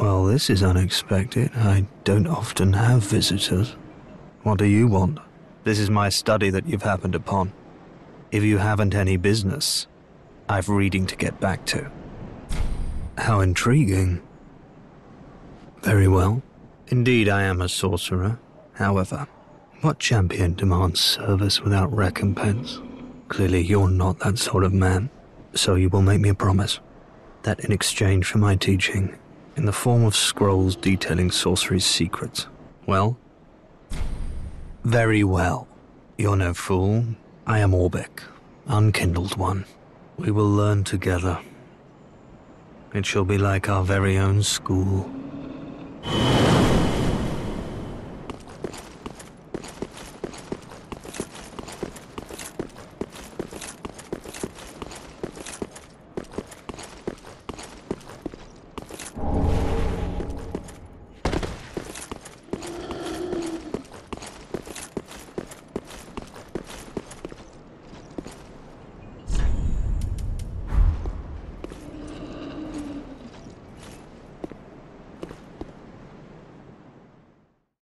Well, this is unexpected. I don't often have visitors. What do you want? This is my study that you've happened upon. If you haven't any business, I've reading to get back to. How intriguing. Very well. Indeed, I am a sorcerer. However, what champion demands service without recompense? Clearly, you're not that sort of man. So you will make me a promise that in exchange for my teaching, in the form of scrolls detailing sorcery's secrets. Well? Very well. You're no fool. I am Orbeck, unkindled one. We will learn together. It shall be like our very own school.